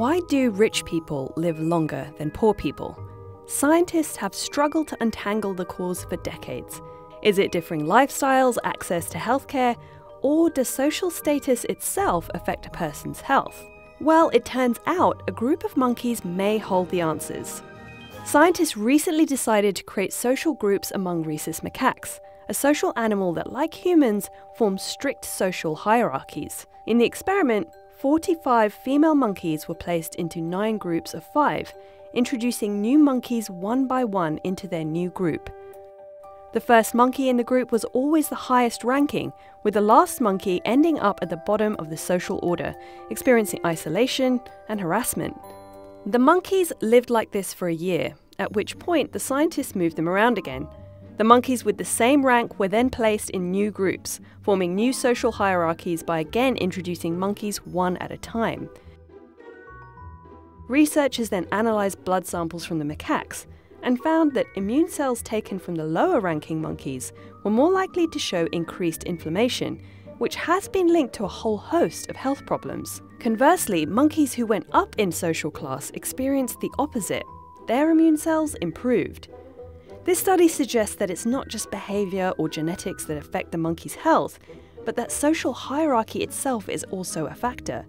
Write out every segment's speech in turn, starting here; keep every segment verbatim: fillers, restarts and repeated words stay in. Why do rich people live longer than poor people? Scientists have struggled to untangle the cause for decades. Is it differing lifestyles, access to healthcare, or does social status itself affect a person's health? Well, it turns out a group of monkeys may hold the answers. Scientists recently decided to create social groups among rhesus macaques, a social animal that, like humans, forms strict social hierarchies. In the experiment, forty-five female monkeys were placed into nine groups of five, introducing new monkeys one by one into their new group. The first monkey in the group was always the highest ranking, with the last monkey ending up at the bottom of the social order, experiencing isolation and harassment. The monkeys lived like this for a year, at which point the scientists moved them around again. The monkeys with the same rank were then placed in new groups, forming new social hierarchies by again introducing monkeys one at a time. Researchers then analysed blood samples from the macaques and found that immune cells taken from the lower-ranking monkeys were more likely to show increased inflammation, which has been linked to a whole host of health problems. Conversely, monkeys who went up in social class experienced the opposite. Their immune cells improved. This study suggests that it's not just behaviour or genetics that affect the monkey's health, but that social hierarchy itself is also a factor.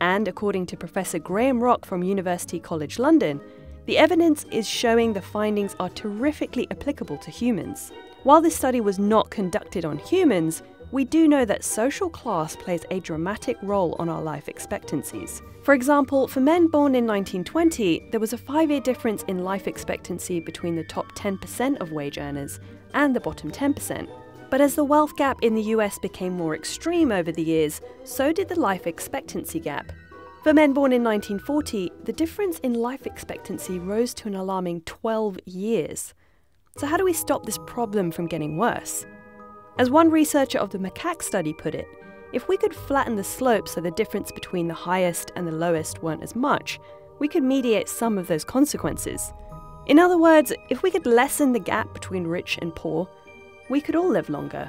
And according to Professor Graham Rock from University College London, the evidence is showing the findings are terrifically applicable to humans. While this study was not conducted on humans, we do know that social class plays a dramatic role on our life expectancies. For example, for men born in nineteen twenty, there was a five-year difference in life expectancy between the top ten percent of wage earners and the bottom ten percent. But as the wealth gap in the U S became more extreme over the years, so did the life expectancy gap. For men born in nineteen forty, the difference in life expectancy rose to an alarming twelve years. So how do we stop this problem from getting worse? As one researcher of the macaque study put it, if we could flatten the slope so the difference between the highest and the lowest weren't as much, we could mediate some of those consequences. In other words, if we could lessen the gap between rich and poor, we could all live longer.